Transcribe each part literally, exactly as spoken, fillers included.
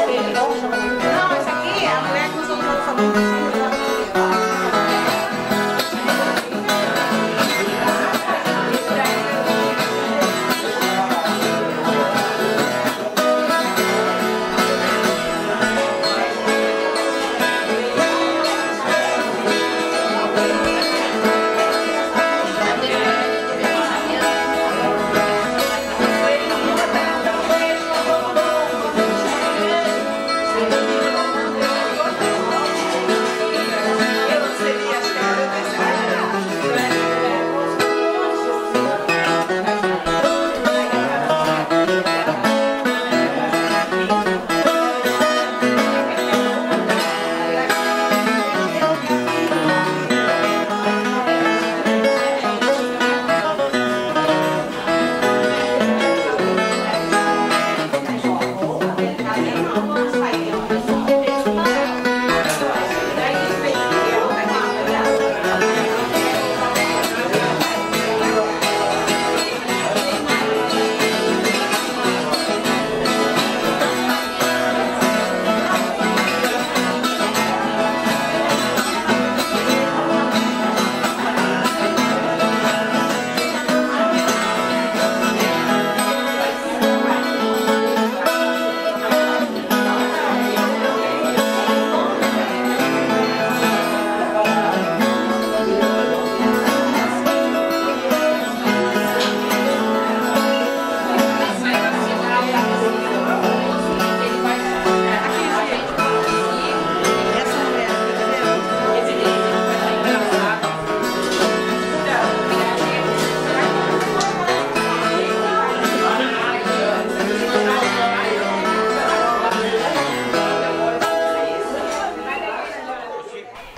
Não, essa aqui é a mulher que usa o sabão.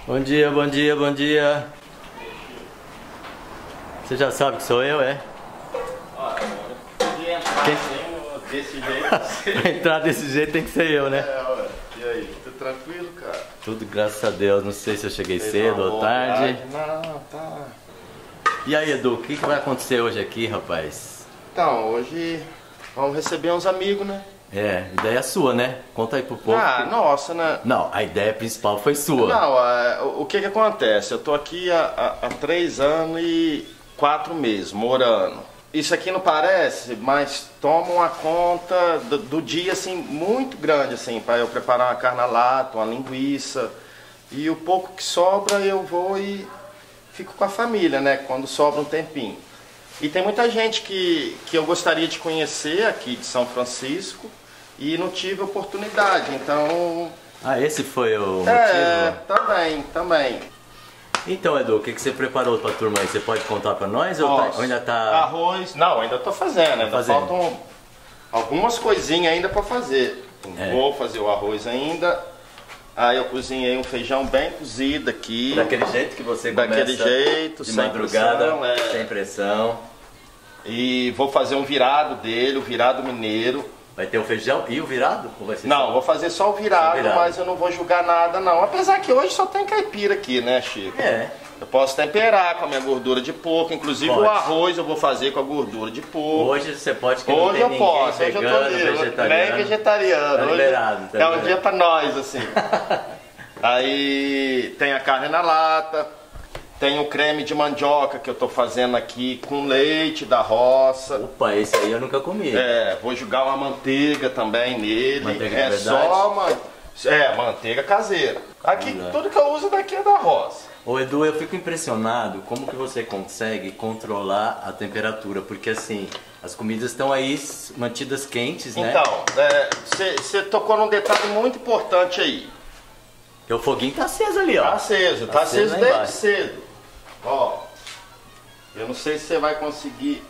Bom dia, bom dia, bom dia. Você já sabe que sou eu, é? Olha, se entrar desse jeito... Pra entrar desse jeito tem que ser eu, né? É, olha. E aí, tudo tranquilo, cara? Tudo, graças a Deus. Não sei se eu cheguei cedo ou tarde. Não, tá. E aí, Edu, o que, que vai acontecer hoje aqui, rapaz? Então, hoje vamos receber uns amigos, né? É, a ideia é sua, né? Conta aí pro povo. Ah, que... nossa, né? Não, a ideia principal foi sua. Não, a, o que que acontece? Eu tô aqui há, há, há três anos e quatro meses morando. Isso aqui não parece, mas toma uma conta do, do dia, assim, muito grande, assim, pra eu preparar uma carne à lata, uma linguiça. E o pouco que sobra eu vou e fico com a família, né? Quando sobra um tempinho. E tem muita gente que, que eu gostaria de conhecer aqui de São Francisco. E não tive oportunidade, então... Ah, esse foi o é, motivo? Também, também. Então, Edu, o que, que você preparou para a turma aí? Você pode contar para nós? Nossa, ou tá, ainda tá... Arroz... Não, ainda tô fazendo, ainda fazendo. Faltam algumas coisinhas ainda para fazer. É. Vou fazer o arroz ainda. Aí eu cozinhei um feijão bem cozido aqui. Daquele jeito que você começa. Daquele jeito, de sem madrugada, pressão, é. Sem pressão. E vou fazer um virado dele, o virado mineiro. Vai ter o feijão e o virado? Ou vai ser não, só? Vou fazer só o virado, o virado, mas eu não vou julgar nada não. Apesar que hoje só tem caipira aqui, né, Chico? É. Eu posso temperar com a minha gordura de porco, inclusive pode. O arroz eu vou fazer com a gordura de porco. Hoje você pode que hoje não tem eu posso, vegano, hoje eu tô vegetariano. Nem vegetariano. Tá liberado, tá é liberado. Um dia pra nós, assim. Aí tem a carne na lata, tem o creme de mandioca que eu tô fazendo aqui com leite da roça. Opa, esse aí eu nunca comi. É, vou jogar uma manteiga também nele. Manteiga é só uma... É, manteiga caseira. Aqui, olha, tudo que eu uso daqui é da roça. Ô Edu, eu fico impressionado como que você consegue controlar a temperatura. Porque assim, as comidas estão aí mantidas quentes, né? Então, você é, tocou num detalhe muito importante aí. O foguinho tá aceso ali, ó. Tá aceso, tá, tá aceso, aceso desde embaixo. Cedo. Ó, eu não sei se você vai conseguir.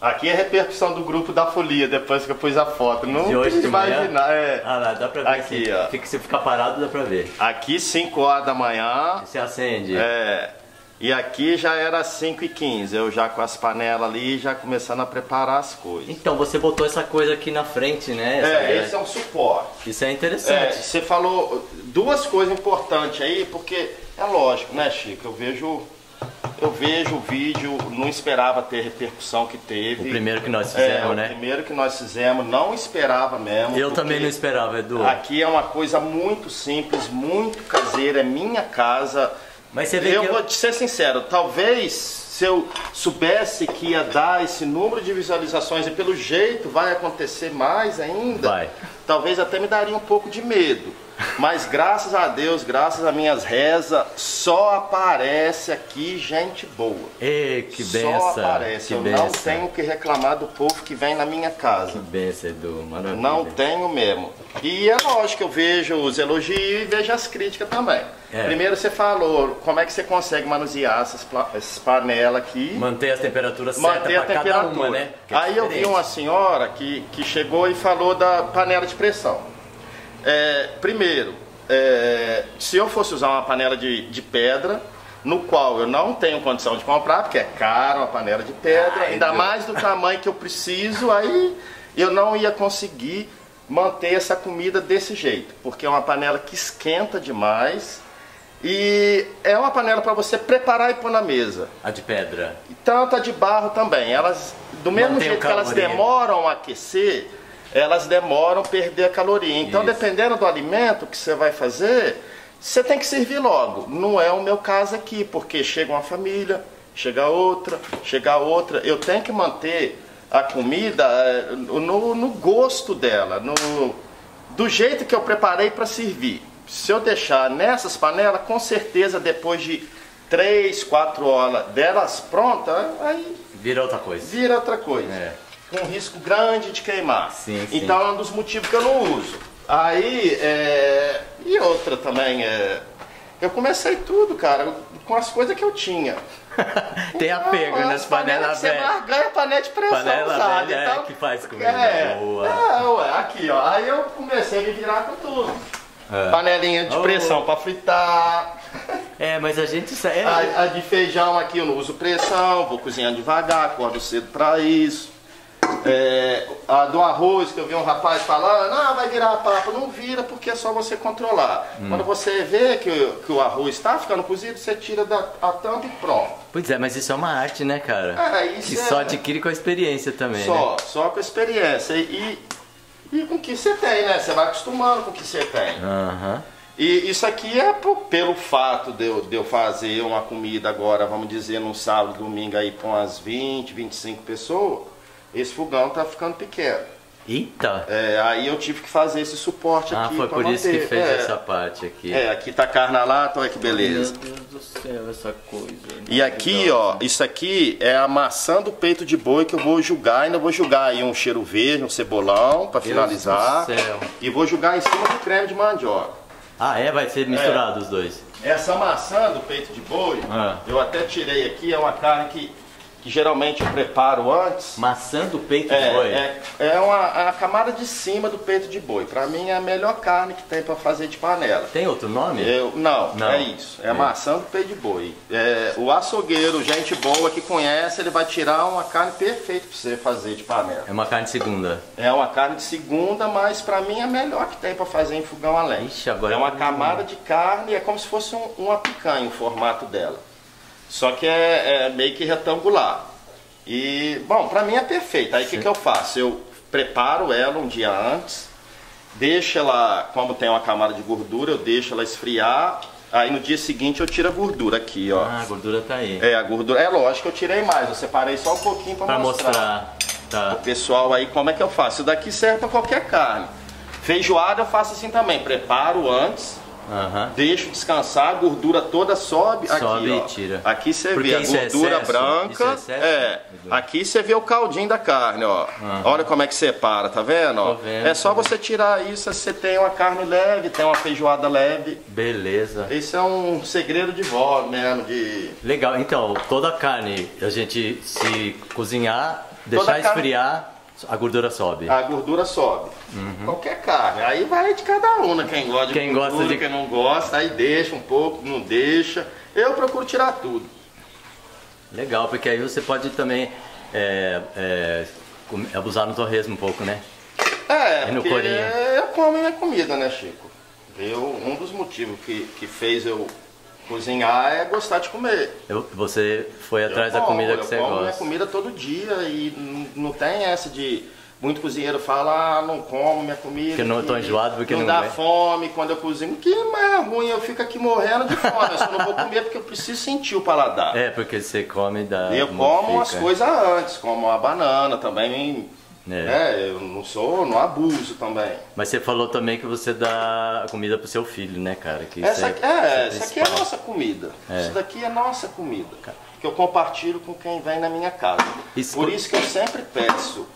Aqui é a repercussão do grupo da folia, depois que eu pus a foto. Não precisa imaginar. É. Ah, lá, dá pra ver. Aqui, se, ó. Fica, se ficar parado, dá pra ver. Aqui, cinco horas da manhã. E se acende. É. E aqui já era cinco e quinze, eu já com as panelas ali, já começando a preparar as coisas. Então, você botou essa coisa aqui na frente, né? Essa é, esse é um suporte. Isso é interessante. É, você falou duas coisas importantes aí, porque é lógico, né, Chico? Eu vejo Eu vejo o vídeo, não esperava ter a repercussão que teve. O primeiro que nós fizemos, é, né? O primeiro que nós fizemos, não esperava mesmo. Eu também não esperava, Edu. Aqui é uma coisa muito simples, muito caseira, é minha casa. Mas você vê eu que vou eu... te ser sincero, talvez se eu soubesse que ia dar esse número de visualizações e pelo jeito vai acontecer mais ainda, vai. Talvez até me daria um pouco de medo. Mas graças a Deus, graças a minhas rezas, só aparece aqui gente boa. Ei, que benção. Só aparece, que eu benção. Não tenho que reclamar do povo que vem na minha casa. Que benção, Edu, maravilha. Não tenho mesmo. E é lógico, eu vejo os elogios e vejo as críticas também. É. Primeiro você falou, como é que você consegue manusear essas, essas panelas aqui. Manter as temperaturas certas para cada uma, né? Que aí é eu vi uma senhora que, que chegou e falou da panela de pressão. É, primeiro, é, se eu fosse usar uma panela de, de pedra, no qual eu não tenho condição de comprar, porque é caro uma panela de pedra, ai, ainda Deus. Mais do tamanho que eu preciso, aí eu não ia conseguir manter essa comida desse jeito, porque é uma panela que esquenta demais e é uma panela para você preparar e pôr na mesa. A de pedra. E tanto a de barro também, elas do mesmo mantém jeito que elas demoram a aquecer, elas demoram a perder a caloria. Então, isso. Dependendo do alimento que você vai fazer, você tem que servir logo. Não é o meu caso aqui, porque chega uma família, chega outra, chega outra. Eu tenho que manter a comida no, no gosto dela, no, do jeito que eu preparei para servir. Se eu deixar nessas panelas, com certeza, depois de três, quatro horas delas prontas, aí... Vira outra coisa. Vira outra coisa. É. Com risco grande de queimar. Sim, sim. Então é um dos motivos que eu não uso. Aí, é... e outra também, é... eu comecei tudo, cara, com as coisas que eu tinha. Tem apego nas panelas velhas. Você ganha panela de pressão panela velha, então, é, que faz comida é... boa. É, ué, aqui, ó. Aí eu comecei a me virar com tudo. É. Panelinha de oh. pressão pra fritar. É, mas a gente... É... A, a de feijão aqui eu não uso pressão, vou cozinhando devagar, acordo cedo pra isso. É, a do arroz, que eu vi um rapaz falando, ah, vai virar a papa, não vira porque é só você controlar. Hum. Quando você vê que, que o arroz está ficando cozido, você tira da, a tampa e pronto. Pois é, mas isso é uma arte, né, cara? É, isso que é... só adquire com a experiência também, Só, né? só com a experiência. E, e, e com o que você tem, né? Você vai acostumando com o que você tem. Uhum. E isso aqui é por, pelo fato de eu, de eu fazer uma comida agora, vamos dizer, num sábado, domingo aí com umas vinte, vinte e cinco pessoas. Esse fogão tá ficando pequeno. Eita! É, aí eu tive que fazer esse suporte ah, aqui. Ah, foi por manter. Isso que fez é. Essa parte aqui. É, aqui tá carne lata, olha que beleza. Meu Deus do céu, essa coisa. E aqui, ó, isso aqui é a maçã do peito de boi que eu vou julgar. Ainda vou julgar aí um cheiro verde, um cebolão, pra Deus finalizar. Do céu. E vou julgar em cima do creme de mandioca. Ah, é? Vai ser misturado é. Os dois? Essa maçã do peito de boi, ah. eu até tirei aqui, é uma carne que... que geralmente eu preparo antes. Maçã do peito é, de boi? É, é uma, a camada de cima do peito de boi. Pra mim é a melhor carne que tem pra fazer de panela. Tem outro nome? Eu, não, não, é isso. É, é maçã do peito de boi. É, o açougueiro, gente boa que conhece, ele vai tirar uma carne perfeita pra você fazer de panela. É uma carne de segunda? É uma carne de segunda, mas pra mim é a melhor que tem pra fazer em fogão a lenha. Ixi, agora é uma camada de carne, é como se fosse um, uma picanha o formato dela. Só que é, é meio que retangular. E, bom, pra mim é perfeito. Aí o que, que eu faço? Eu preparo ela um dia antes, deixo ela, como tem uma camada de gordura, eu deixo ela esfriar. Aí no dia seguinte eu tiro a gordura aqui, ó. Ah, a gordura tá aí. É, a gordura. É lógico que eu tirei mais, eu separei só um pouquinho pra, pra mostrar. mostrar. Tá. O pessoal aí, como é que eu faço? Isso daqui serve pra qualquer carne. Feijoada eu faço assim também, preparo antes. Uhum. Deixo descansar, a gordura toda sobe, sobe aqui, ó. E tira. Aqui você porque vê a gordura é excesso, branca é, é. Aqui você vê o caldinho da carne, ó. Uhum. Olha como é que separa, tá vendo? Ó? Vendo é só também. Você tirar isso, você tem uma carne leve, tem uma feijoada leve. Beleza. Isso é um segredo de vó mesmo de... Legal, então, toda a carne a gente se cozinhar, deixar toda esfriar carne... A gordura sobe. A gordura sobe. Uhum. Qualquer carne. Aí vai de cada um, né? Quem gosta de quem gordura, gosta de... quem não gosta, aí deixa um pouco, não deixa. Eu procuro tirar tudo. Legal, porque aí você pode também é, é, abusar no torresmo um pouco, né? É, no porque eu como minha comida, né, Chico? Eu, um dos motivos que, que fez eu Cozinhar é gostar de comer. Eu, você foi atrás eu da como, comida que eu você como gosta. Eu como minha comida todo dia e não tem essa de... Muito cozinheiro fala, ah, não como minha comida. Porque não estou enjoado porque não Não dá vem. fome quando eu cozinho. Que mais ruim, eu fico aqui morrendo de fome. Eu só não vou comer porque eu preciso sentir o paladar. É, porque você come da... Eu como as coisas antes, como a banana também. É. Né? Eu não sou, não abuso também. Mas você falou também que você dá a comida pro seu filho, né, cara? Que essa, isso é, é, essa aqui é a nossa comida. É. Isso daqui é nossa comida. Que eu compartilho com quem vem na minha casa. Isso. Por isso que eu sempre peço.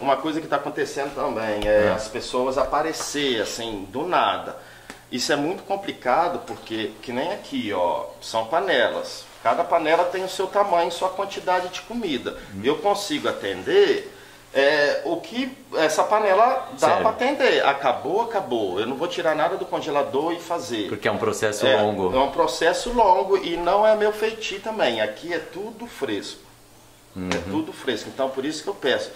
Uma coisa que está acontecendo também é ah. as pessoas aparecer assim, do nada. Isso é muito complicado porque, que nem aqui, ó, são panelas. Cada panela tem o seu tamanho, sua quantidade de comida. Hum. Eu consigo atender é, o que essa panela dá para atender. Acabou, acabou. Eu não vou tirar nada do congelador e fazer. Porque é um processo é, longo. É um processo longo e não é meu feitio também. Aqui é tudo fresco. Uhum. É tudo fresco. Então, por isso que eu peço.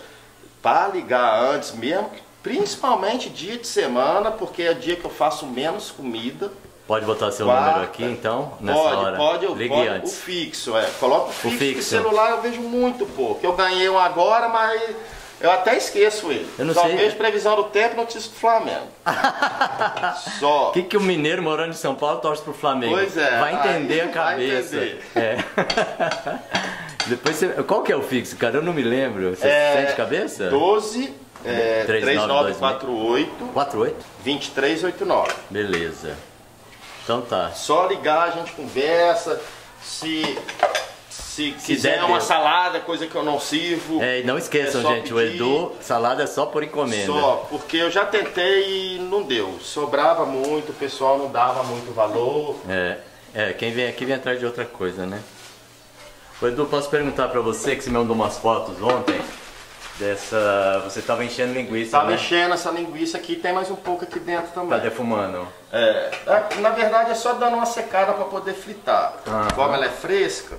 Para ligar antes mesmo, principalmente dia de semana, porque é o dia que eu faço menos comida. Pode botar seu Quarta. número aqui então, nessa pode, hora? Pode, eu Ligue pode, antes. O fixo, é. Coloca o fixo, o fixo. celular eu vejo muito pouco. Eu ganhei um agora, mas eu até esqueço ele. Eu não Só sei. vejo previsão do tempo e notícia do Flamengo. Só. O que, que o mineiro morando em São Paulo torce pro Flamengo? Pois é. Vai entender a cabeça. Vai entender. É. Depois você... Qual que é o fixo, cara? Eu não me lembro. Você é, sente cabeça? doze, é, três nove quatro oito, quatro oito? vinte e três oitenta e nove. Beleza. Então tá. Só ligar, a gente conversa. Se, se, se quiser der, uma Deus. salada, coisa que eu não sirvo. É, e não esqueçam, é gente, pedir. o Edu, salada é só por encomenda. Só, porque eu já tentei e não deu. Sobrava muito, o pessoal não dava muito valor. É, é quem vem aqui vem atrás de outra coisa, né? Edu, posso perguntar pra você, que você me mandou umas fotos ontem, dessa... Você tava enchendo linguiça, Tava né? enchendo essa linguiça aqui, tem mais um pouco aqui dentro também. Tá defumando? É. Na verdade é só dando uma secada pra poder fritar. Ah, Como ah. ela é fresca,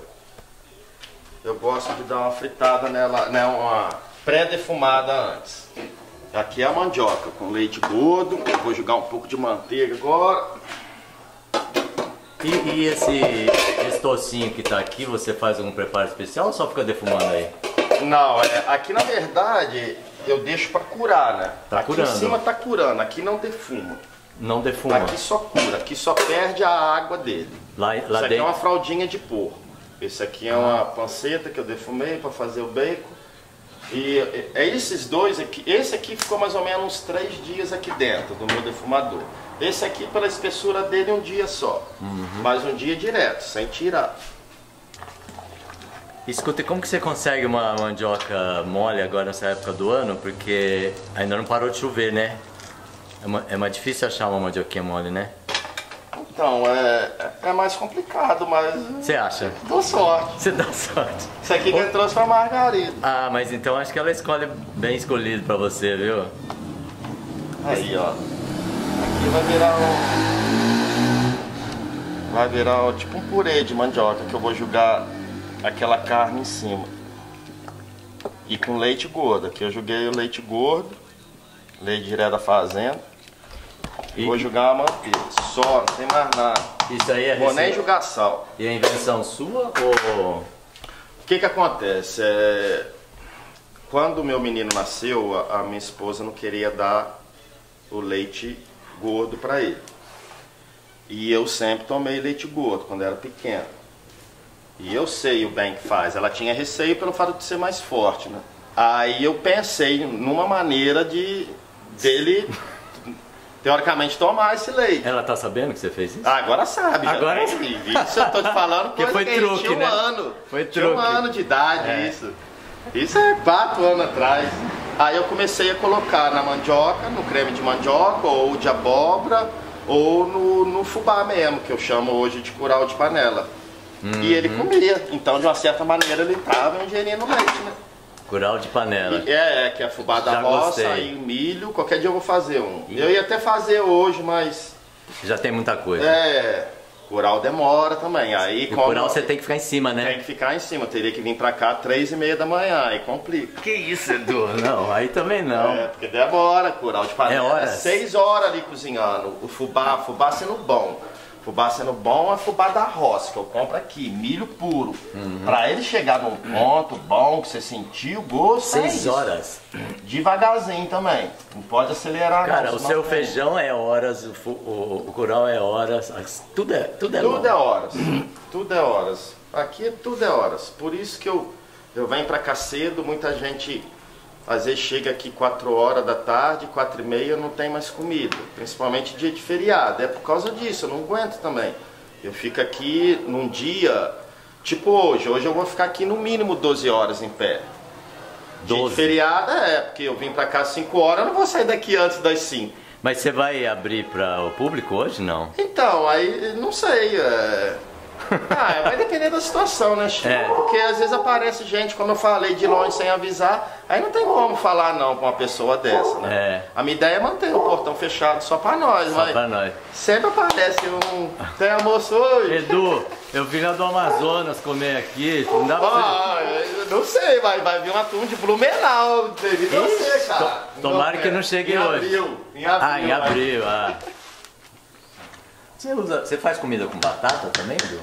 eu gosto de dar uma fritada nela, né, uma pré-defumada antes. Aqui é a mandioca com leite gordo, eu vou jogar um pouco de manteiga agora. E, e esse, esse tocinho que tá aqui, você faz algum preparo especial ou só fica defumando aí? Não, é, aqui na verdade eu deixo pra curar, né? Tá aqui curando. Aqui em cima tá curando, aqui não defuma. Não defuma? Aqui só cura, aqui só perde a água dele. Lá, lá Isso aqui dentro? é uma fraldinha de porco. Esse aqui é uma panceta que eu defumei pra fazer o bacon. E é esses dois aqui, esse aqui ficou mais ou menos uns três dias aqui dentro do meu defumador. Esse aqui pela espessura dele um dia só, uhum. mas um dia direto, sem tirar. Escuta, como que você consegue uma mandioca mole agora nessa época do ano? Porque ainda não parou de chover, né? É, uma, é mais difícil achar uma mandioquinha mole, né? Então, é, é mais complicado, mas... Você acha? Dou sorte. Você dá sorte. Isso aqui que eu trouxe foi a margarida. Ah, mas então acho que ela escolhe bem escolhido pra você, viu? Aí, ó. Aqui vai virar um... Vai virar um, tipo um purê de mandioca, que eu vou jogar aquela carne em cima. E com leite gordo. Aqui eu joguei o leite gordo, leite direto da fazenda. E... Vou jogar a manteiga, só, não tem mais nada. Isso aí é Vou receita. nem jogar sal. E a invenção sua ou... O que que acontece? É... Quando o meu menino nasceu, a minha esposa não queria dar o leite gordo pra ele. E eu sempre tomei leite gordo, quando era pequeno. E eu sei o bem que faz. Ela tinha receio pelo fato de ser mais forte, né? Aí eu pensei numa maneira de... dele... Teoricamente, tomar esse leite. Ela tá sabendo que você fez isso? Ah, agora sabe. Agora eu Isso eu tô te falando porque foi que truque, tinha um né? ano. Foi truque. Tinha um ano de idade, é. isso. Isso é quatro anos atrás. Aí eu comecei a colocar na mandioca, no creme de mandioca, ou de abóbora, ou no, no fubá mesmo, que eu chamo hoje de curau de panela. Uhum. E ele comia. Então, de uma certa maneira, ele tava ingerindo leite, né? Curau de panela. É, é, que é fubá da roça e milho. Qualquer dia eu vou fazer um. E... Eu ia até fazer hoje, mas... Já tem muita coisa. É, curau demora também. Aí, como... curau você tem que ficar em cima, né? Tem que ficar em cima. Eu teria que vir pra cá às três e meia da manhã, aí complica. Que isso, Edu? Não, aí também não. É, porque demora, curau de panela. É horas. É seis horas ali cozinhando. O fubá, fubá sendo bom. Fubá sendo bom é fubá da roça, que eu compro aqui, milho puro. Uhum. Pra ele chegar num ponto bom, que você sentiu o gosto. Seis é horas. Devagarzinho também. Não pode acelerar. Cara, não, o seu feijão é horas, o, o, o curau é horas, tudo é, tudo é, tudo é horas. Tudo é horas. Aqui tudo é horas. Por isso que eu, eu venho pra cá cedo, muita gente... Às vezes chega aqui quatro horas da tarde, quatro e meia, não tem mais comida. Principalmente dia de feriado. É por causa disso, eu não aguento também. Eu fico aqui num dia, tipo hoje. Hoje eu vou ficar aqui no mínimo doze horas em pé. doze. Dia de feriado é, porque eu vim pra cá cinco horas, eu não vou sair daqui antes das cinco. Mas você vai abrir para o público hoje, não? Então, aí não sei. É... Ah, vai depender da situação, né, Chico? É. Porque às vezes aparece gente, como eu falei, de longe sem avisar. Aí não tem como falar não pra uma pessoa dessa, né? É. A minha ideia é manter o portão fechado só pra nós, só mas pra nós. Sempre aparece um... Tem almoço hoje? Edu, eu vim lá do Amazonas comer aqui, não dá pra ah, você... Não sei, vai, vai vir uma turma de Blumenau, devido a você, cara. Tomara que não chegue hoje. Em abril, em abril. Ah, em abril, ah. Você, usa, você faz comida com batata também, viu?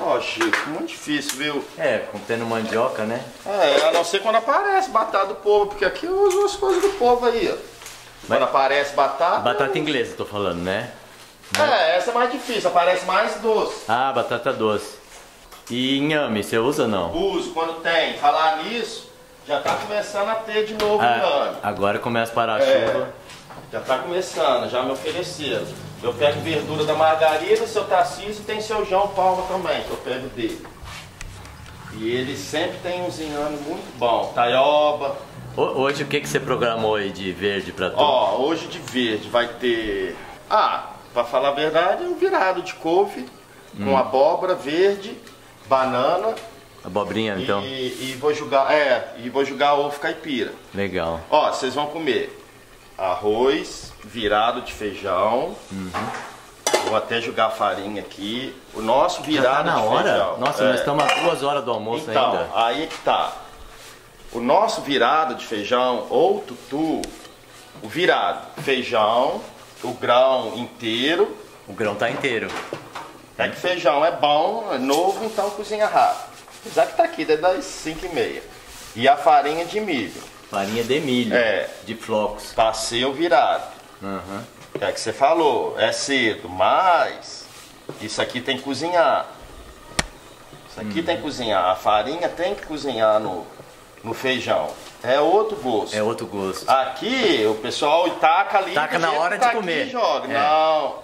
Ó, oh, Chico, muito difícil, viu? É, tendo mandioca, né? É, a não ser quando aparece batata do povo, porque aqui eu uso as coisas do povo aí, ó. Mas quando aparece batata... Batata eu... inglesa, tô falando, né? Mas... É, essa é mais difícil, aparece mais doce. Ah, batata doce. E inhame, você usa ou não? Uso, quando tem. Falar nisso, já tá começando a ter de novo ah, inhame. Agora começa a parar a é, chuva. Já tá começando, já me ofereceram. Eu pego verdura da Margarida, seu Tarcísio, e tem seu João Palma também, que eu pego dele. E ele sempre tem uns inhames muito bons. Taioba. Hoje o que, que você programou aí de verde pra tu? Ó, hoje de verde vai ter... Ah, pra falar a verdade, um virado de couve, hum. com abóbora verde, banana... Abobrinha, e, então? E vou jogar, é, e vou jogar ovo caipira. Legal. Ó, vocês vão comer arroz... Virado de feijão. Uhum. Vou até jogar farinha aqui. O nosso virado tá na de hora? Feijão. Nossa, é. Nós estamos às duas horas do almoço então, ainda. Então, aí que tá. O nosso virado de feijão ou tutu, o virado, feijão, o grão inteiro. O grão tá inteiro. É que feijão é bom, é novo, então cozinha rápido. Apesar que tá aqui, desde das cinco e meia. E a farinha de milho. Farinha de milho. É. De flocos. Passei o virado. Uhum. É que você falou, é cedo, mas isso aqui tem que cozinhar. Isso aqui uhum. tem que cozinhar, a farinha tem que cozinhar no, no feijão. É outro gosto. É outro gosto. Aqui o pessoal taca ali. Taca na hora tá de comer. Joga. É. Não,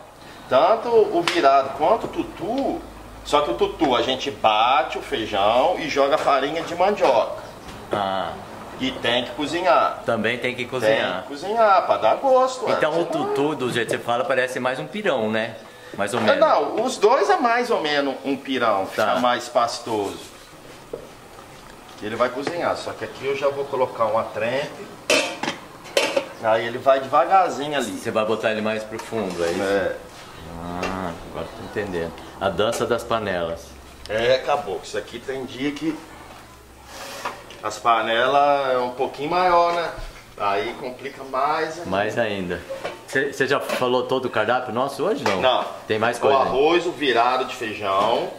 tanto o virado quanto o tutu, só que o tutu a gente bate o feijão e joga a farinha de mandioca. Ah. E tem que cozinhar. Também tem que cozinhar. Tem que cozinhar, pra dar gosto. Então o tutu, do jeito que você fala, parece mais um pirão, né? Mais ou menos. Não, os dois é mais ou menos um pirão, tá. Fica mais pastoso. Ele vai cozinhar, só que aqui eu já vou colocar uma trempe. Aí ele vai devagarzinho ali. Você vai botar ele mais pro fundo, é isso? É. Ah, agora tô entendendo. A dança das panelas. É, acabou. Isso aqui tem dia que... As panelas é um pouquinho maior, né? Aí complica mais. Né? Mais ainda. Você já falou todo o cardápio nosso hoje, não? Não. Tem mais coisa. O arroz, ainda. O virado de feijão.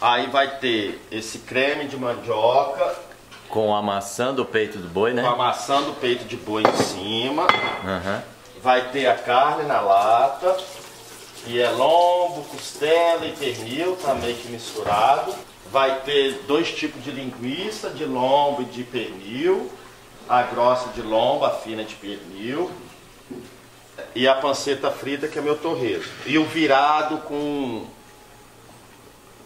Aí vai ter esse creme de mandioca. Com a maçã do peito do boi, né? Com a maçã do peito de boi em cima. Uhum. Vai ter a carne na lata. E é lombo, costela e pernil, tá meio que misturado. Vai ter dois tipos de linguiça, de lombo e de pernil. A grossa de lombo, a fina de pernil. E a panceta frita, que é meu torresmo. E o virado com...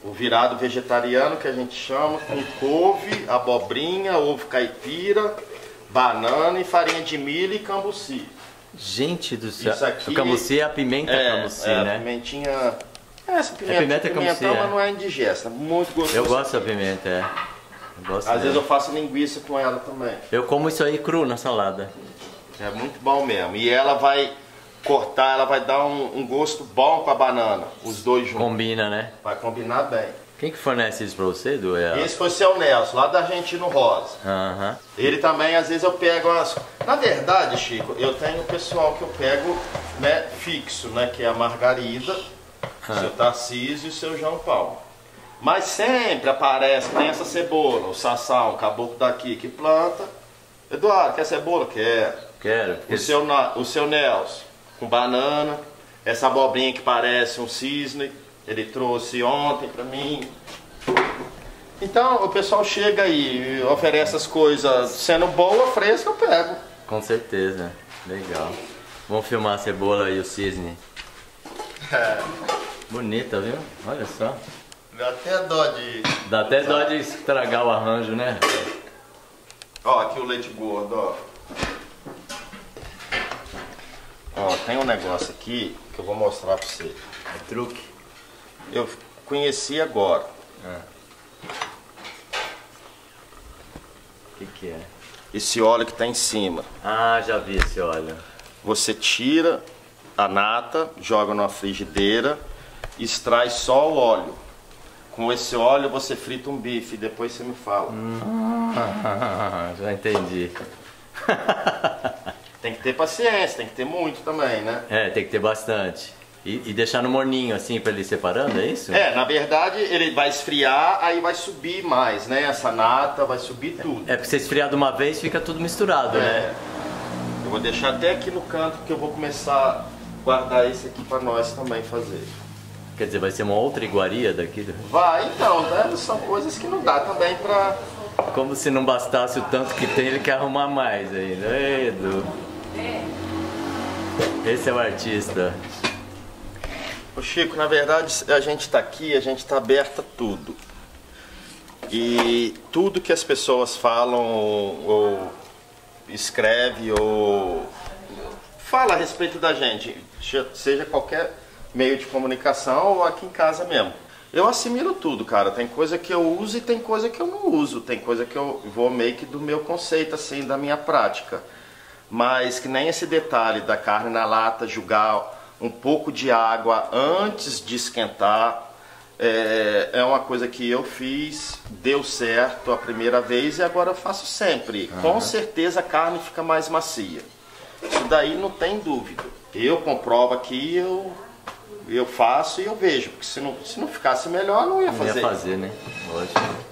O virado vegetariano, que a gente chama, com couve, abobrinha, ovo caipira, banana e farinha de milho e cambuci. Gente do céu, isso aqui, o cambuci é a pimenta é, cambuci, é, né? A pimentinha... Essa pimenta, é pimenta pimentão, é. Mas não é indigesta, muito gostoso. Eu gosto da pimenta, é. Gosto Às mesmo. Vezes eu faço linguiça com ela também. Eu como isso aí cru na salada. É muito bom mesmo. E ela vai cortar, ela vai dar um, um gosto bom com a banana, os dois juntos. Combina, né? Vai combinar bem. Quem que fornece isso pra você, Edu? Esse foi o seu Nelson, lá da Argentino Rosa. Uhum. Ele também, às vezes eu pego as... Na verdade, Chico, eu tenho o pessoal que eu pego né, fixo, né, que é a Margarida. o seu Tarcísio e o seu João Paulo. Mas sempre aparece, tem essa cebola, o sassá, um caboclo daqui que planta. Eduardo, quer cebola? Quero. Quero. O seu, o seu Nelson, com banana. Essa abobrinha que parece um cisne, ele trouxe ontem pra mim. Então o pessoal chega aí e oferece as coisas, sendo boa, fresca, eu pego. Com certeza, legal. Vamos filmar a cebola e o cisne. É. Bonita, viu? Olha só. Dá até dó de... Dá até dó de estragar o arranjo, né? Ó, aqui o leite gordo, ó. Ó, tem um negócio aqui que eu vou mostrar pra você. É truque. Eu conheci agora. O que que é? Esse óleo que tá em cima. Ah, já vi esse óleo. Você tira a nata, joga numa frigideira, extrai só o óleo. Com esse óleo você frita um bife, depois você me fala. Hum. Já entendi. Tem que ter paciência, tem que ter muito também, né? É, tem que ter bastante. E, e deixar no morninho assim pra ele ir separando, é isso? É, na verdade ele vai esfriar, aí vai subir mais, né? Essa nata vai subir tudo. É, é porque se esfriar de uma vez fica tudo misturado, é. Né? Eu vou deixar até aqui no canto porque eu vou começar a guardar esse aqui pra nós também fazer. Quer dizer, vai ser uma outra iguaria daqui? Do... Vai, então, né? São coisas que não dá também pra... Como se não bastasse o tanto que tem, ele quer arrumar mais ainda. Ei, Edu. Esse é o artista. Ô Chico, na verdade, a gente tá aqui, a gente tá aberto a tudo. E tudo que as pessoas falam, ou, ou escreve, ou... fala a respeito da gente, seja qualquer... meio de comunicação ou aqui em casa mesmo. Eu assimilo tudo, cara. Tem coisa que eu uso e tem coisa que eu não uso. Tem coisa que eu vou meio que do meu conceito, assim, da minha prática. Mas que nem esse detalhe da carne na lata, jogar um pouco de água antes de esquentar. É, é uma coisa que eu fiz, deu certo a primeira vez e agora eu faço sempre. Uhum. Com certeza a carne fica mais macia. Isso daí não tem dúvida. Eu comprovo aqui, eu... eu faço e eu vejo, porque se não, se não ficasse melhor, não ia fazer. Não ia fazer, né? Lógico.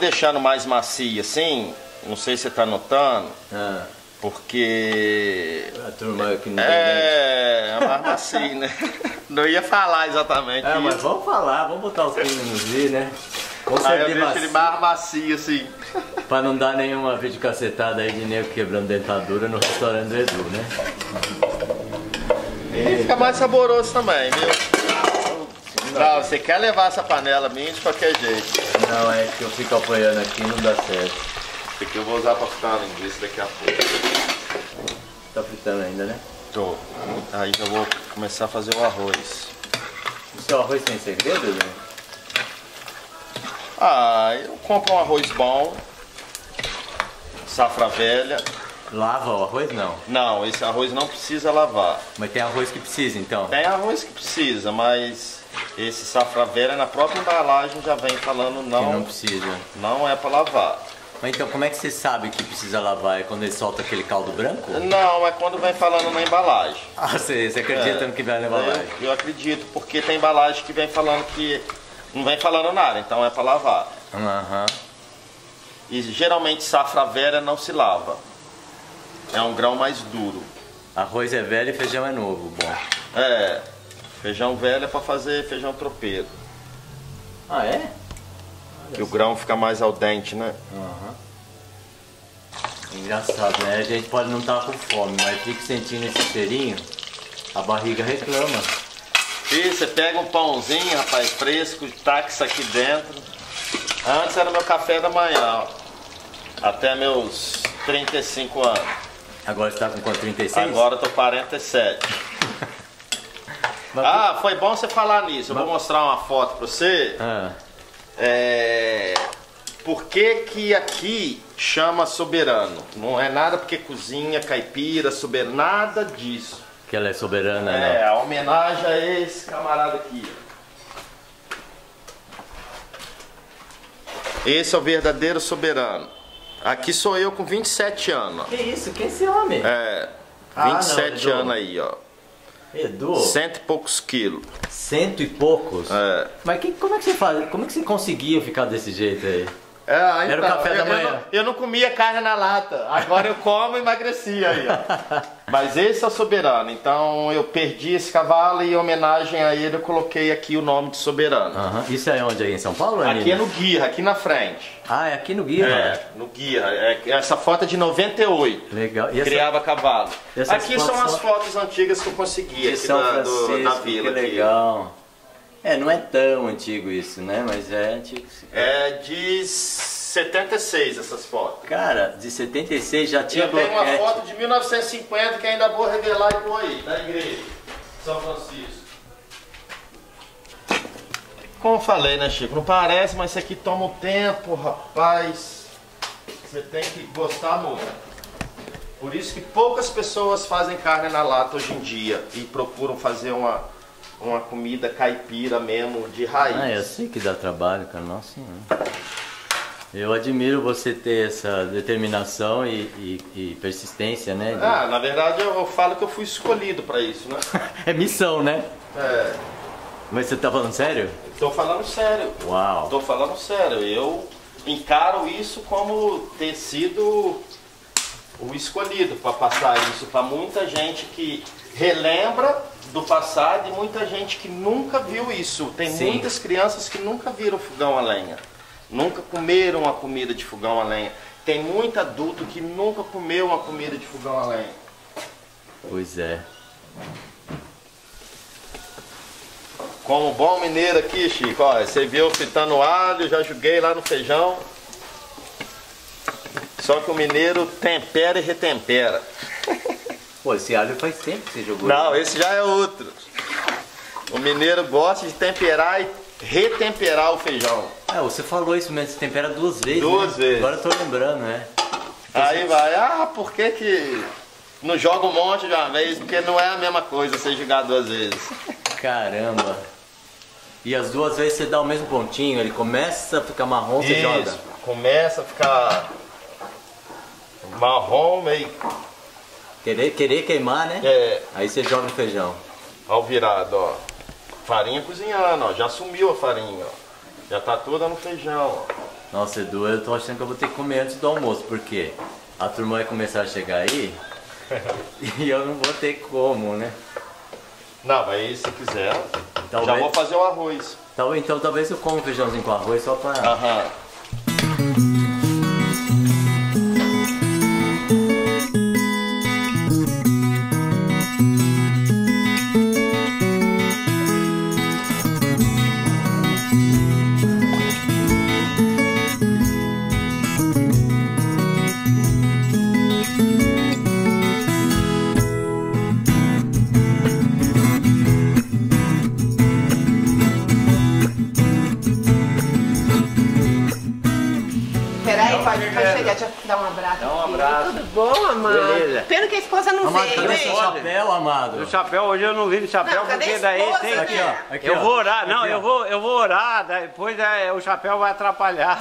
Deixando mais macia assim, não sei se você tá notando, ah. Porque... A turma que não é, é mais macia, né? Não ia falar exatamente é, isso. Mas vamos falar, vamos botar os filhos nos vídeos, né? Vamos aí eu deixo macio, ele mais macio assim. Pra não dar nenhuma videocacetada aí de nego quebrando dentadura no restaurante do Edu, né? E fica mais saboroso também, viu? Não, você quer levar essa panela minha de qualquer jeito. Não, é que eu fico apoiando aqui e não dá certo. Isso aqui eu vou usar pra fritar a linguiça daqui a pouco. Tá fritando ainda, né? Tô. Aí eu vou começar a fazer o arroz. O seu arroz tem segredo, né? Ah, eu compro um arroz bom. Safra velha. Lava o arroz? Não. Não, esse arroz não precisa lavar. Mas tem arroz que precisa, então? Tem arroz que precisa, mas... esse safra velha na própria embalagem já vem falando não, que não precisa. Não é para lavar. Mas então como é que você sabe que precisa lavar? É quando ele solta aquele caldo branco? Não, é quando vem falando na embalagem. Ah, você, você acredita é, no que vem na embalagem? Eu, eu acredito, porque tem embalagem que vem falando que não vem falando nada, então é para lavar. Aham. Uhum. E geralmente safra velha não se lava. É um grão mais duro. Arroz é velho e feijão é novo, bom. É. Feijão velho é pra fazer feijão tropeiro. Ah, é? Que o grão fica mais al dente, né? Aham. Uhum. Engraçado, né? A gente pode não estar com fome, mas fica sentindo esse cheirinho, a barriga reclama. E você pega um pãozinho, rapaz, fresco, taca isso aqui dentro. Antes era meu café da manhã, ó. Até meus trinta e cinco anos. Agora você tá com quanto? trinta e seis? Agora eu tô quarenta e sete. Ah, foi bom você falar nisso. Eu vou mostrar uma foto pra você. Ah. É... Por que que aqui chama soberano? Não é nada porque cozinha, caipira, soberano, nada disso. Que ela é soberana, né? É, não. A homenagem a esse camarada aqui. Esse é o verdadeiro soberano. Aqui sou eu com vinte e sete anos. Que isso? Que esse homem? É, vinte e sete ah, não, anos aí, ó. Edu? Cento e poucos quilos. Cento e poucos? É. Mas que, como é que você faz? Como é que você conseguia ficar desse jeito aí? É, então, era o café eu, da manhã. Eu não, eu não comia carne na lata. Agora eu como e emagrecia aí, ó. Mas esse é o soberano. Então eu perdi esse cavalo e em homenagem a ele eu coloquei aqui o nome de soberano. Uhum. Isso é onde aí? Em São Paulo? Aqui ali, é no Guirra, aqui na frente. Ah, é aqui no Guirra? É, no Guirra. É, essa foto é de noventa e oito. Legal. E essa... Criava cavalo. Aqui são as só... fotos antigas que eu consegui aqui São da, do, da vila. Que legal. Aqui. É, não é tão antigo isso, né? Mas é antigo. É de setenta e seis essas fotos. Cara, de setenta e seis já tinha bloquete. Eu tenho uma foto de mil novecentos e cinquenta que ainda vou revelar e pôr aí, da igreja São Francisco. Como eu falei, né, Chico? Não parece, mas isso aqui toma um tempo, rapaz. Você tem que gostar muito. Por isso que poucas pessoas fazem carne na lata hoje em dia e procuram fazer uma... uma comida caipira mesmo, de raiz. Ah, eu sei que dá trabalho, cara. Nossa Senhora. Eu admiro você ter essa determinação e, e, e persistência, né? De... Ah, na verdade eu falo que eu fui escolhido pra isso, né? É missão, né? É. Mas você tá falando sério? Tô falando sério. Uau. Tô falando sério. Eu encaro isso como ter sido o escolhido pra passar isso pra muita gente que relembra do passado e muita gente que nunca viu isso. Tem Sim. muitas crianças que nunca viram fogão a lenha, nunca comeram a comida de fogão a lenha. Tem muito adulto que nunca comeu a comida de fogão a lenha. Pois é. Como bom mineiro aqui, Chico, ó, você viu fritando alho, já joguei lá no feijão. Só que o mineiro tempera e retempera. Pô, esse alho faz tempo que você jogou. Não, esse já é outro. O mineiro gosta de temperar e retemperar o feijão. É, você falou isso mesmo, você tempera duas vezes. Duas né? vezes. Agora eu tô lembrando, né? Aí vai, ah, por que que não joga um monte de uma vez? Porque não é a mesma coisa você jogar duas vezes. Caramba. E as duas vezes você dá o mesmo pontinho, ele começa a ficar marrom, você isso. joga? Começa a ficar marrom, meio... Querer, querer queimar, né? É. Aí você joga o feijão. Olha o virado, ó. Farinha cozinhando, ó. Já sumiu a farinha, ó. Já tá toda no feijão, ó. Nossa, Edu, eu tô achando que eu vou ter que comer antes do almoço, porque a turma vai começar a chegar aí e eu não vou ter como, né? Não, mas se quiser, talvez, já vou fazer o arroz. Talvez, então talvez eu como um feijãozinho com arroz só pra... Aham. Dá um abraço. Dá um abraço. Tudo bom, amado? Beleza. Pena que a esposa não amado, veio, hein? Chapéu, amado. O chapéu, hoje eu não vi no chapéu, não, porque daí esposa, tem... Aqui, ó. Aqui, eu ó. vou orar, não, aqui, eu, vou, eu vou orar, depois é, o chapéu vai atrapalhar.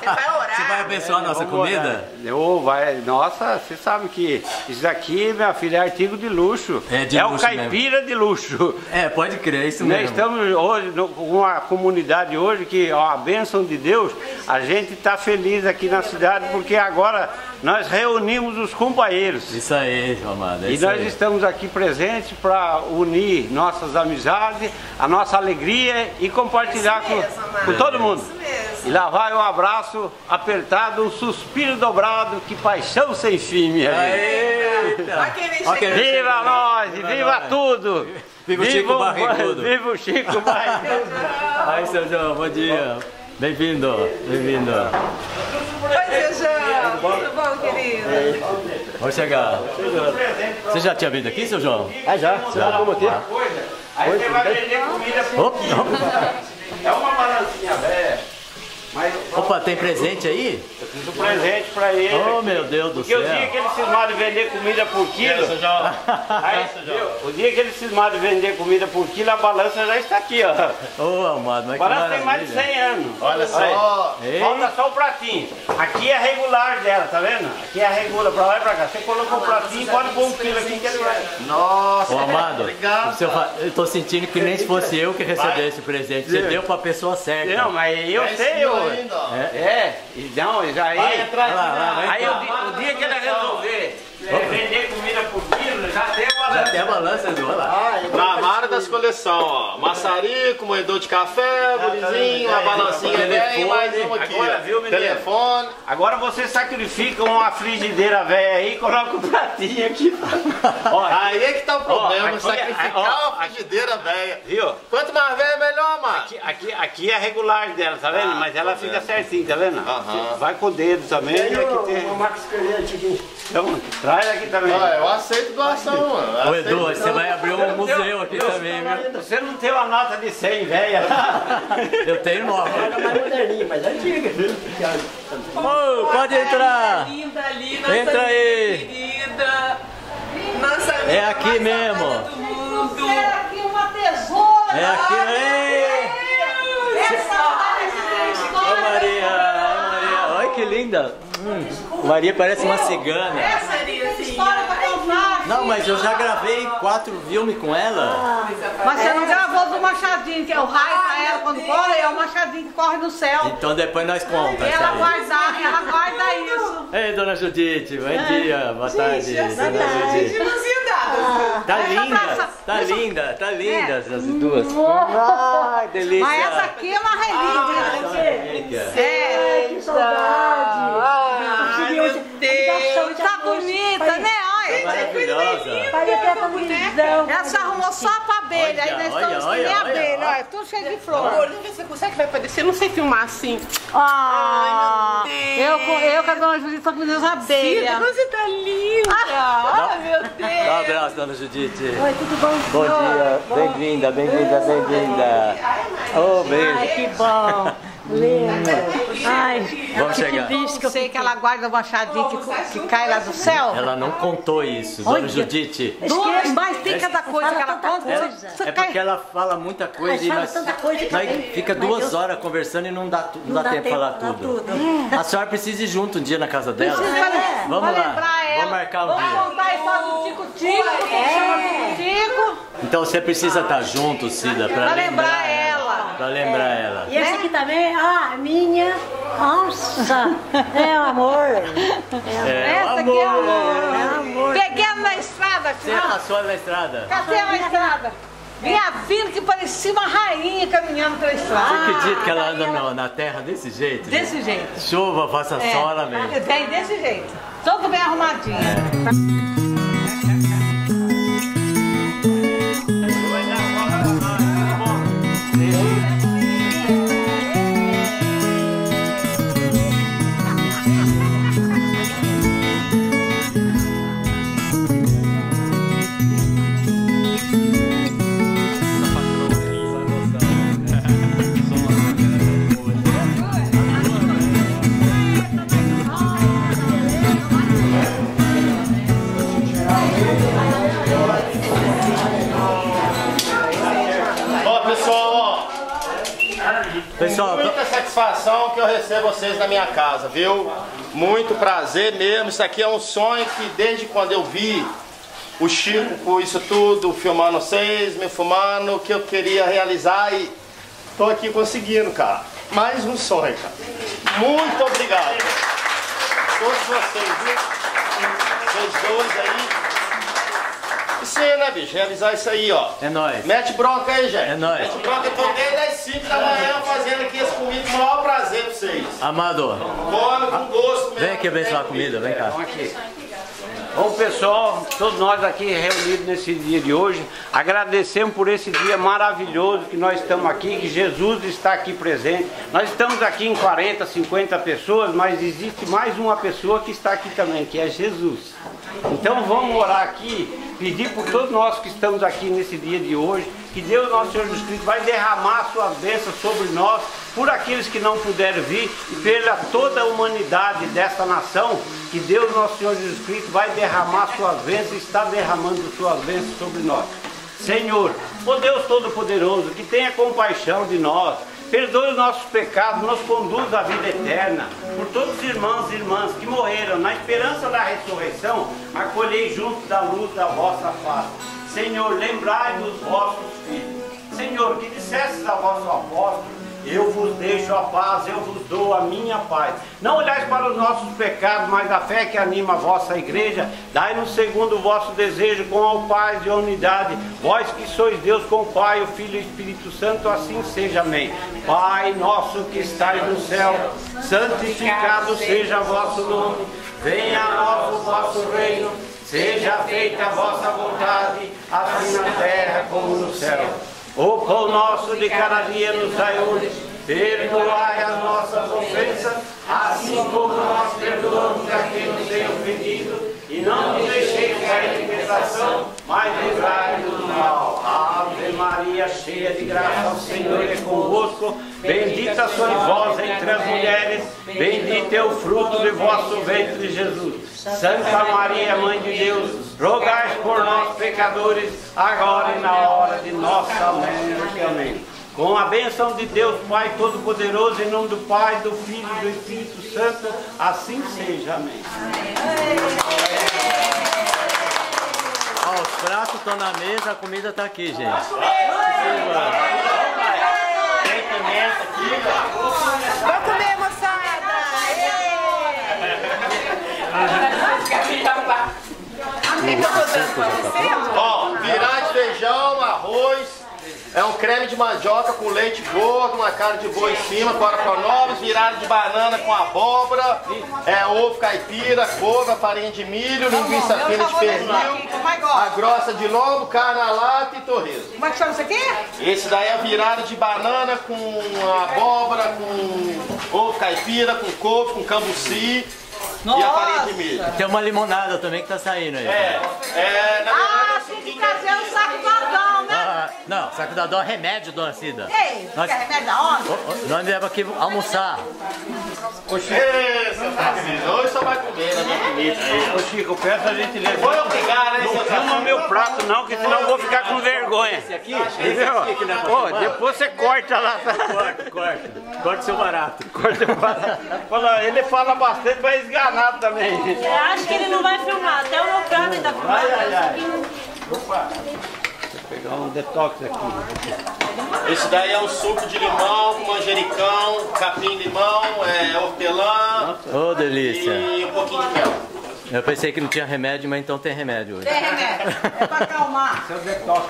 Você vai orar? Você vai abençoar é, a nossa comida? Eu, vai, nossa, você sabe que isso daqui, minha filha, é artigo de luxo. É de é luxo É o caipira mesmo. de luxo. É, pode crer, isso Nós mesmo. Nós estamos hoje com uma comunidade hoje que, ó, a bênção de Deus, a gente está feliz aqui na cidade, porque Porque agora nós reunimos os companheiros. Isso aí, amado. É e isso nós aí. estamos aqui presentes para unir nossas amizades, a nossa alegria e compartilhar é mesmo, com, com todo mundo. É isso mesmo. E lá vai um abraço apertado, um suspiro dobrado, que paixão sem fim, minha gente. Okay, viva nós, viva, viva tudo! Viva o Chico Barrigudo! Viva o Chico Barrigudo! Aí, seu João, bom dia! Bem-vindo, bem-vindo. Oi, seu João. Tudo bom, querido? Ei. Vou chegar. Você já tinha vindo aqui, seu João? Ah, já. Você já tomou aqui? Ah. Aí você vai vender comida por aqui. É uma balancinha velha. Mas, opa, tem presente aí? Eu fiz um presente pra ele. Oh, meu Deus do céu. Porque o dia que ele cismado vender comida por quilo... Essa já... Aí, essa já... O dia que ele cismado vender comida por quilo, a balança já está aqui, ó. Ô, oh, amado, mas que maravilha. A balança tem mais de cem anos. Olha só. Oh, falta só o pratinho. Aqui é regular dela, tá vendo? Aqui é a regula, pra lá e pra cá. Você colocou o pratinho, pode pôr um quilo aqui que ele vai... Nossa, oh, amado, legal. Seu... Eu tô sentindo que nem se fosse eu que recebesse o presente. Você deu pra pessoa certa. Não, mas eu sei, eu... É, é, então, já aí, vai atrás, lá, lá, aí eu, o dia que ele resolver é, vender comida por quilo, já tem a balança. Já tem a balança, Edu, olha lá. Ah, na vara das coleções, ó, maçarico, moedor de café, burizinho, uma balancinha velha e mais uma aqui. Agora, viu, menino? Telefone. Agora você sacrifica uma frigideira velha aí e coloca o pratinho aqui. Ó, aí é que tá o problema, ó, aqui, sacrificar ó, uma frigideira velha. Viu? Quanto mais velha, melhor, mano. Aqui, aqui, aqui é a regulagem dela, tá vendo? Ah, mas ela tá fica certinha, tá vendo? Uh -huh. Vai com o dedo também. Tem o, tem... o Max Corrente aqui. Então, traz aqui também. Ah, eu aceito doação, mano. Eu Ô Edu, doação. Você vai abrir um museu tenho, aqui Deus também, viu? Você não tem uma nota de cem, velha. Eu tenho nova. É mais moderninha, mas é antiga. Oh, pode entrar. Nossa, linda, linda, entra aí. Querida. Nossa, é aqui mesmo. É aqui uma tesoura. É aqui mesmo. É saudade Maria, Maria. Olha que linda. Hum, Maria parece uma cigana. Não, mas eu já gravei quatro filmes com ela. Mas você não gravou do Machadinho, que é o raio pra ela quando corre, é o Machadinho que corre no céu. Então depois nós contamos. Ela guarda, ela guarda isso. Ei, dona Judite, bom dia, boa tarde. Dona Judite. Tá linda, tá linda, tá linda essas duas. Ai, delícia. Mas essa aqui é uma relíquia. Sério, que saudade. Deus, tá bonita, né? Olha, essa arrumou só pra abelha, ainda estamos que nem abelha, olha, tudo cheio de flor. Amor, vê se você vai aparecer, eu não sei filmar assim. Ah, eu com a dona Judite tô com as abelhas. Cida, você tá linda. Ai, meu Deus. Dá um abraço, dona Judite. Oi, tudo bom? Bom dia, bem-vinda, bem-vinda, bem-vinda. Oh, beijo. Ai, que bom. Ai, vamos chegar. Que eu sei que ela guarda o machadinho que, que cai lá do céu. Ela não contou isso, dona Olha, Judite. Dois, mas tem cada coisa que ela conta. Ela, é porque ela fala muita coisa e nós, coisa nós fica duas Deus horas conversando e não dá, não dá, dá tempo para falar tudo. tudo. A senhora precisa ir junto um dia na casa dela. É. Vamos lá, vamos marcar o dia. Vamos contar a história do Tico-Tico, chama Tico-Tico. Então você precisa estar junto, Cida, para lembrar ela. Pra lembrar é. ela. E essa aqui também, ah, minha, nossa, é o amor. É, essa amor. aqui é o amor. É amor. Peguei na estrada, filho. Você passou na estrada? Passei na estrada. Minha filha que parecia uma rainha caminhando pela estrada. Você acredita que ela anda na, na terra desse jeito? Desse jeito. Chuva, faça é. sol, ela mesmo. Bem, desse jeito. Todo bem arrumadinho. É. Pessoal, muita satisfação que eu recebo vocês na minha casa, viu? Muito prazer mesmo. Isso aqui é um sonho que desde quando eu vi o Chico com isso tudo, filmando vocês, me filmando, que eu queria realizar e tô aqui conseguindo, cara. Mais um sonho, cara. Muito obrigado. Todos vocês, viu? Vocês dois aí. Isso aí, né, bicho? Realizar isso aí, ó. É nóis. Mete bronca aí, gente. É nóis. Mete bronca, eu tô desde as cinco da manhã fazendo aqui esse comigo, o maior prazer pra vocês. Amado. Come com gosto mesmo. Vem aqui abençoar a comida, vem cá. Aqui. Bom, pessoal, todos nós aqui reunidos nesse dia de hoje, agradecemos por esse dia maravilhoso que nós estamos aqui, que Jesus está aqui presente. Nós estamos aqui em quarenta, cinquenta pessoas, mas existe mais uma pessoa que está aqui também, que é Jesus. Então vamos orar aqui, pedir por todos nós que estamos aqui nesse dia de hoje, que Deus nosso Senhor Jesus Cristo vai derramar a sua bênção sobre nós, por aqueles que não puderam vir, e pela toda a humanidade desta nação, que Deus nosso Senhor Jesus Cristo vai derramar a sua bênção, está derramando a sua bênção sobre nós. Senhor, ó Deus Todo-Poderoso, que tenha compaixão de nós, perdoe os nossos pecados, nos conduz à vida eterna. Por todos os irmãos e irmãs que morreram na esperança da ressurreição, acolhei junto da luz da vossa face. Senhor, lembrai dos vossos filhos. Senhor, que dissestes a vosso apóstolo, eu vos deixo a paz, eu vos dou a minha paz. Não olhais para os nossos pecados, mas a fé que anima a vossa igreja, dai-nos segundo o vosso desejo, com a paz e a unidade. Vós que sois Deus, com o Pai, o Filho e o Espírito Santo, assim seja. Amém. Pai nosso que estais no céu, santificado seja o vosso nome. Venha a nós o vosso reino, seja feita a vossa vontade, assim na terra como no céu. O pão nosso de cada dia nos dai hoje, perdoai as nossas ofensas, assim como nós perdoamos a quem nos tem ofendido, e não nos deixeis cair em tentação, mas livrai-nos do mal. Ave Maria, cheia de graça, o Senhor é convosco, bendita sois vós entre as mulheres, bendito é o fruto de vosso ventre, Jesus. Santa Maria, Mãe de Deus, rogai por nós, pecadores, agora e na hora de nossa morte. Amém. Com a bênção de Deus, Pai Todo-Poderoso, em nome do Pai, do Filho e do Espírito Santo, assim seja. Amém. Ó, os pratos estão na mesa, a comida está aqui, gente. Tem pimenta aqui. Vai comer, moçada. Ó, virada de feijão, arroz, é um creme de mandioca com leite gordo, uma cara de boi em cima, coraconobis, virada de banana com abóbora, é ovo caipira, couve, farinha de milho, linguiça fina de pernil, a grossa de lombo, carne à lata e torresmo. Como é que chama isso aqui? Esse daí é virada de banana com abóbora, com ovo caipira, com couve, com cambuci. Nossa. E a farinha de milho. Tem uma limonada também que tá saindo aí. É, é na verdade, ah, tem que trazer o saco do Adão, né? Ah, não, saco do Adão é remédio, dona Cida. Ei, nós... quer remédio da onde? Oh, oh, nós viemos aqui almoçar. Ô Chico, ei, Cida, hoje só vai comer, né? É. Ô Chico, eu peço a gentileza. Vou eu pegar, né? Não filma meu prato não, que senão eu vou ficar com vergonha. Esse aqui? Entendeu? Esse aqui, né? Pô, depois você corta lá. Corta, corta. Corta seu barato. Corta seu barato. Fala, ele fala bastante, mas esgarra. Também. Eu acho que ele não vai filmar, até o meu prato ainda filmar. Opa! Vou pegar um detox aqui. Esse daí é um suco de limão, manjericão, capim-limão, é, hortelã. Oh, delícia! E um pouquinho de mel. Eu pensei que não tinha remédio, mas então tem remédio hoje. Tem remédio, é pra acalmar. Esse é o detox.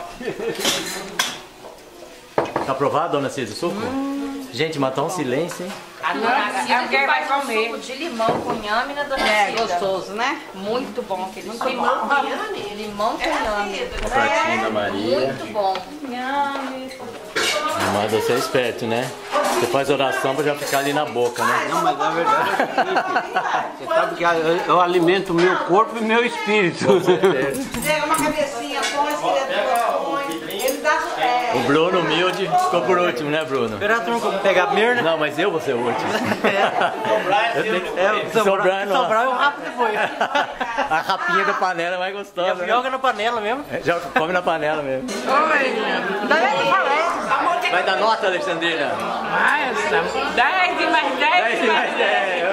Tá aprovado, dona Cisa, o suco? Hum. Gente, matou um silêncio, hein? A dona Cida vai comer suco de limão com inhame, né, dona Cida? É gostoso, né? Muito bom aquele suco. Limão com inhame? Limão com inhame. O pratinho da Maria. Muito bom. Inhame. Mas você é esperto, né? Você faz oração pra já ficar ali na boca, né? Não, mas na verdade é o seguinte. Você sabe que eu, eu alimento o meu corpo e meu espírito. Pega uma cabecinha, põe as criaturas, põe. O Bruno humilde ficou por último, né, Bruno? Esperar tu não pegar merda? Não, mas eu vou ser o último. É, é, se sobrar, eu rapo depois. A rapinha da panela é mais gostosa. Né? Joga na panela mesmo. É, joga, come na panela mesmo. Vai dar nota, Alexandrina? dez mais dez mais dez.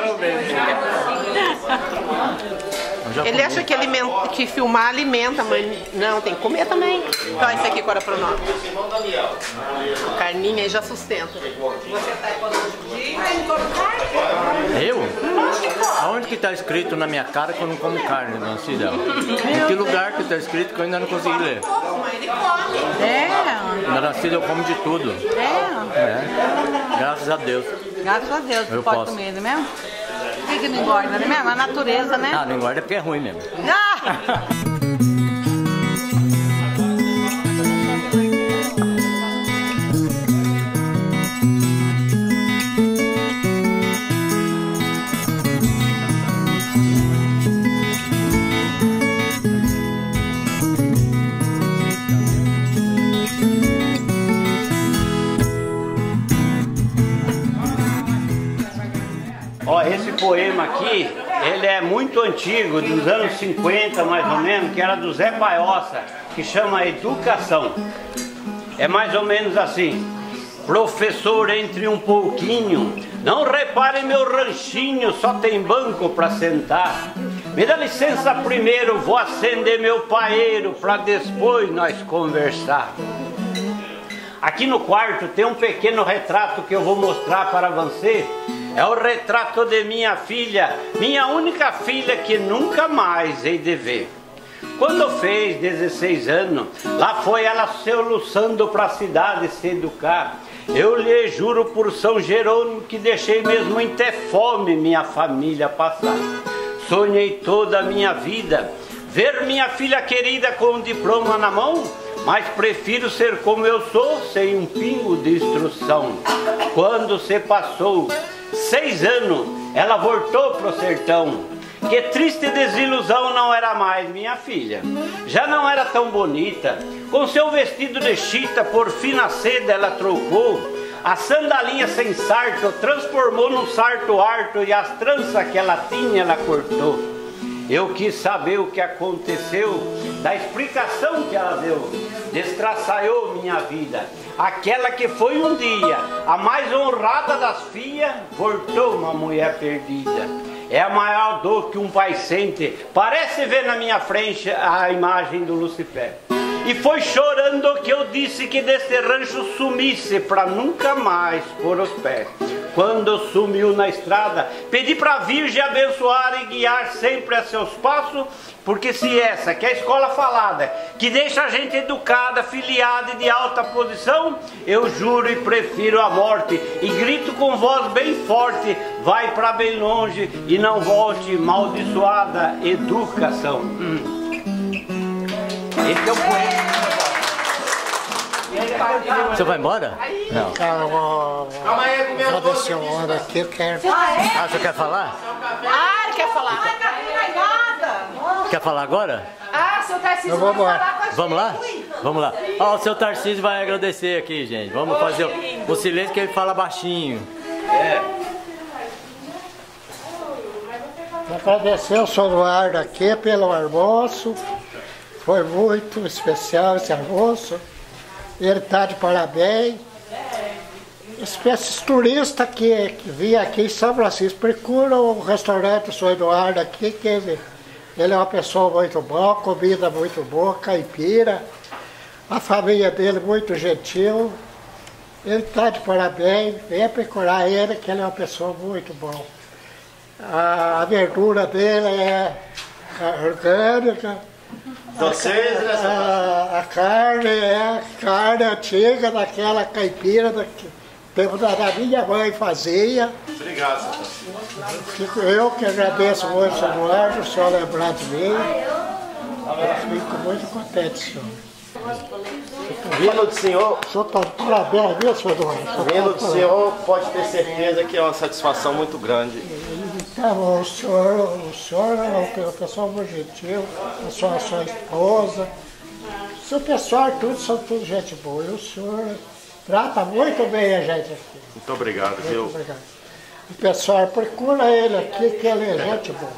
Ele acha que, alimenta, que filmar alimenta, mas não, tem que comer também. Então, esse aqui agora para nós. A carninha aí já sustenta. Você tá economizando? Eu? Aonde que tá escrito na minha cara que eu não como carne, dona Cida? Em que lugar que tá escrito que eu ainda não consegui ler? É. Dona Cida, eu como de tudo. É? É. Graças a Deus. Graças a Deus, eu pode posso. Comer, não é mesmo? Por que, que não engorda, né mesmo? A natureza, né? Ah, não engorda porque é ruim mesmo. Ah! poema aqui, ele é muito antigo, dos anos cinquenta mais ou menos, que era do Zé Paiossa, que chama Educação. É mais ou menos assim. Professor, entre um pouquinho, não repare meu ranchinho, só tem banco pra sentar. Me dá licença primeiro, vou acender meu paeiro pra depois nós conversar. Aqui no quarto tem um pequeno retrato que eu vou mostrar para você. É o retrato de minha filha, minha única filha que nunca mais hei de ver. Quando fez dezesseis anos, lá foi ela soluçando para a cidade se educar. Eu lhe juro por São Jerônimo que deixei mesmo em ter fome minha família passar. Sonhei toda a minha vida ver minha filha querida com um diploma na mão, mas prefiro ser como eu sou, sem um pingo de instrução. Quando se passou seis anos, ela voltou pro sertão. Que triste desilusão, não era mais minha filha. Já não era tão bonita. Com seu vestido de chita, por fina seda ela trocou. A sandalinha sem sarto transformou num sarto harto, e as tranças que ela tinha ela cortou. Eu quis saber o que aconteceu, da explicação que ela deu. Destraçaiou minha vida. Aquela que foi um dia a mais honrada das filhas, voltou uma mulher perdida. É a maior dor que um pai sente. Parece ver na minha frente a imagem do Lucifer. E foi chorando que eu disse que desse rancho sumisse pra nunca mais pôr os pés. Quando sumiu na estrada, pedi pra Virgem abençoar e guiar sempre a seus passos, porque se essa, que é a escola falada, que deixa a gente educada, filiada e de alta posição, eu juro e prefiro a morte, e grito com voz bem forte, vai pra bem longe e não volte, maldiçoada educação. Hum. Esse é o poema. Você vai embora? Não. Calma, calma aí, vou descer uma hora aqui, eu quero... Ah, você quer falar? Ah, ele quer falar. Quer falar agora? Ah, seu Tarcísio vai falar com a gente. Vamos lá? Vamos lá. Ó, o seu Tarcísio vai agradecer aqui, gente. Vamos fazer o, o silêncio que ele fala baixinho. É. Agradecer ao senhor Eduardo aqui pelo almoço. Foi muito especial esse almoço. Ele está de parabéns. Esses turistas que, que vêm aqui em São Francisco procuram o restaurante do senhor Eduardo aqui, que ele... Ele é uma pessoa muito boa, comida muito boa, caipira. A família dele muito gentil. Ele está de parabéns, venha procurar ele, que ele é uma pessoa muito boa. A, a verdura dele é orgânica. A, a, a carne é carne antiga, daquela caipira da, da minha mãe fazia. Obrigado, Fico eu que agradeço muito, senhor Eduardo, o senhor lembrar de mim. Eu fico muito contente, senhor. Vindo do senhor... O senhor está de parabéns, viu, senhor Eduardo? Vindo do senhor, pode ter certeza que é uma satisfação muito grande. Então, o senhor, o senhor é uma pessoa muito gentil, a sua, a sua esposa. O seu pessoal, tudo, são tudo gente boa. E o senhor trata muito bem a gente aqui. Muito obrigado, viu? Muito obrigado. O pessoal procura ele aqui, que ele é gente boa.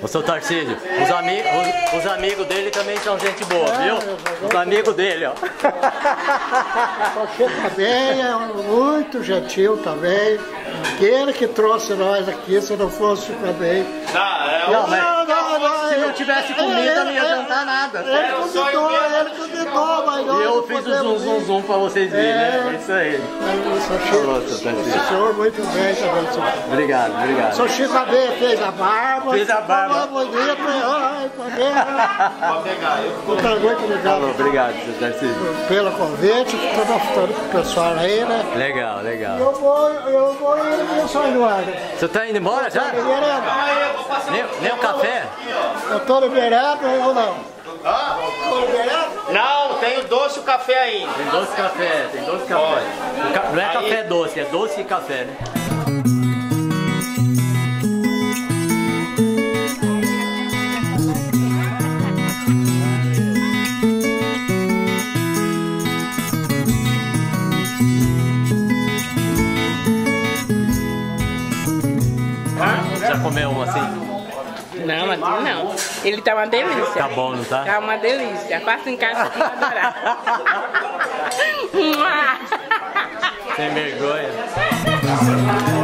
O seu Tarcísio, os, ami os, os amigos dele também são gente boa, é, viu? Os amigos dele, ó. Porque também é muito gentil também. Aquele que trouxe nós aqui, se não fosse também. Não, é não, mas... não, não, não, se não tivesse comida, ele, não ia jantar nada. Ele, ele convidou, ele convidou, mas não. E eu fiz o zoom, zoom, zoom pra vocês verem, é, né? Isso aí. O senhor muito bem também, senhor. Obrigado, obrigado. O senhor Chico Abelha fez a barba. Fez a barba. Bonito, ai, pode pegar, eu fico. Muito obrigado. Falou, obrigado, seu Tarcísio. Pelo convite, todo o pessoal aí, né? Legal, legal. Eu vou, eu vou ir. Você tá indo embora já? Nem, nem um café? Eu tô liberado ou não? Ah, tô liberado? Não, tem o doce e o café ainda. Tem doce e café, tem doce e café. Ca... Não é café doce, é doce e café, né? Já comer um assim? Não, mas não. Ele tá uma delícia. Tá bom, não tá? Tá uma delícia. Faça em casa que vai adorar. Sem vergonha.